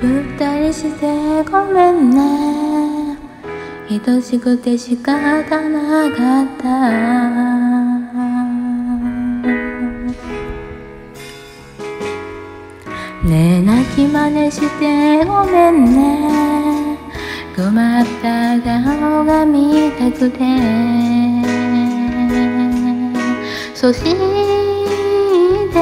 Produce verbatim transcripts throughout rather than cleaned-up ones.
ぶったりしてごめんね、愛しくて仕方なかった。ねえ泣き真似してごめんね、困った顔が見たくて、そして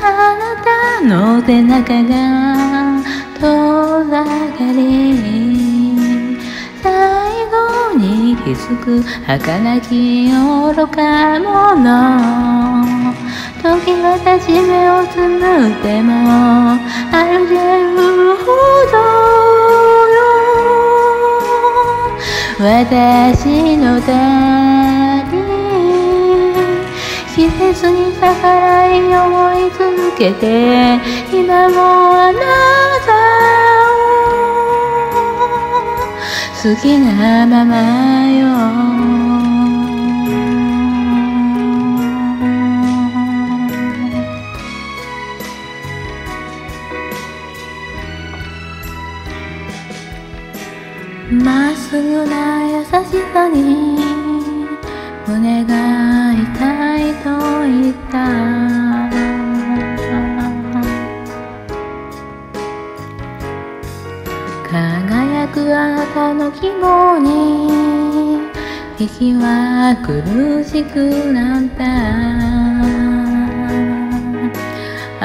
あなたの背中が遠ざかり、最後に気づく儚き愚か者。時はたち目をつむっても歩けるほどよ、私の手季節に逆らい思い続けて、今もあなたを好きなままよ。まっすぐな優しさに胸が痛いと言った。輝くあなたの希望に息は苦しくなった。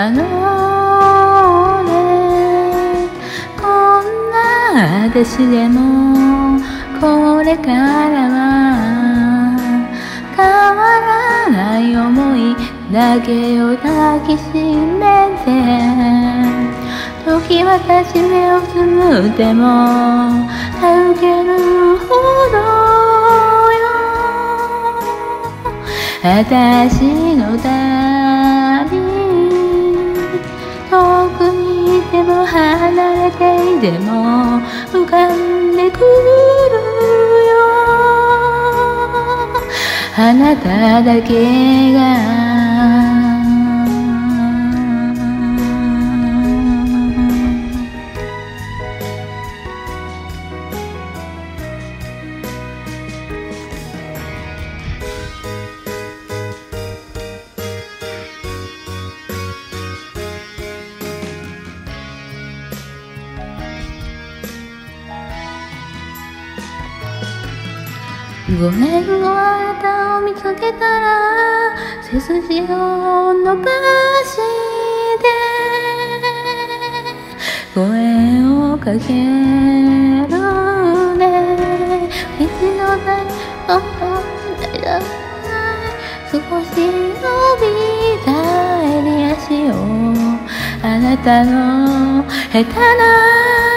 あのね、こんな私でもこれからは変わらない思いだけを抱きしめて、時はたち目をつむっても歩けるほどよ、私の旅。遠くにいても離れていても浮かんでくる、あなただけが。ごめんごめん見つけたら背筋を伸ばして声をかけるね、道のない思い出ない少し伸びた襟足をあなたの下手な